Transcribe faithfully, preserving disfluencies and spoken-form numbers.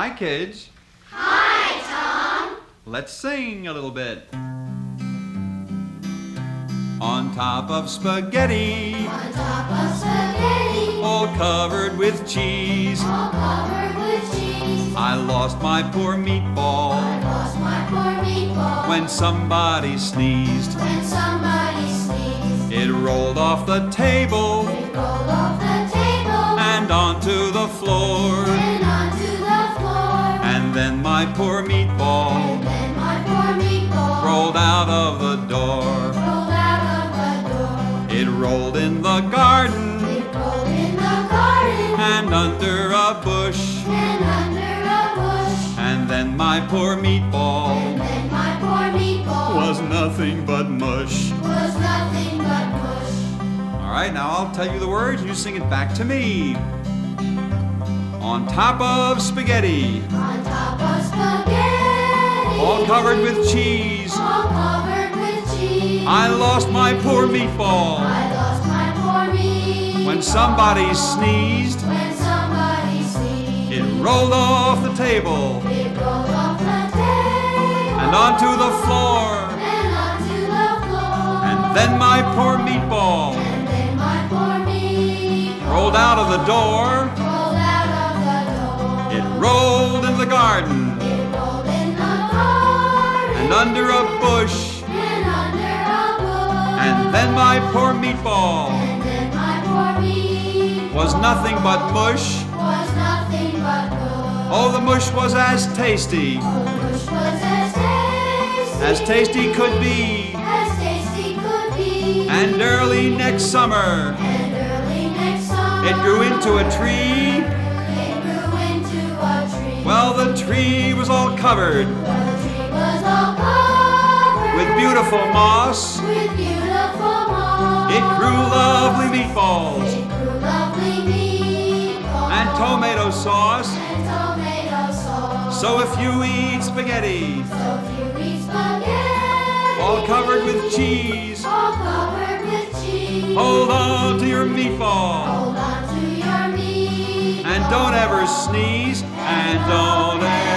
Hi, kids. Hi, Tom. Let's sing a little bit. On top of spaghetti. On top of spaghetti. All covered with cheese. All covered with cheese. I lost my poor meatball. I lost my poor meatball. When somebody sneezed. When somebody sneezed. It rolled off the table. It rolled off the table. And onto the floor. And onto the floor. And then my poor meatball. And then my poor meatball. Rolled out of the door. It rolled in the garden. It rolled in the garden. And under a bush. And under a bush. And then my poor meatball. And then my poor meatball. Was nothing but mush. Was nothing but mush. All right, now I'll tell you the words. You sing it back to me. On top of spaghetti. On top of spaghetti. All covered with cheese. All covered. I lost my poor meatball. I lost my poor meatball. When somebody sneezed. When somebody sneezed. It rolled off the table. It rolled off the table. And onto the floor. And onto the floor. And then my poor meatball. And then my poor meatball. Rolled out of the door. Rolled out of the door. It rolled in the garden. It rolled in the garden. And under a bush. And then my poor meatball. And then my poor meatball. Was nothing but mush. Was nothing but mush. Oh, the mush was as tasty. Oh, the mush was as tasty. As tasty could be. As tasty could be. And early next summer. And early next summer. It grew into a tree. It grew into a tree. Well, the tree was all covered. Well, the tree was all covered. With beautiful moss. With beautiful. It grew lovely meatballs. It grew lovely meatballs. And tomato sauce. And tomato sauce. So if you eat spaghetti. So if you eat spaghetti. All covered with cheese. All covered with cheese. Hold on to your meatball. Hold on to your meatball. And don't ever sneeze. And don't ever.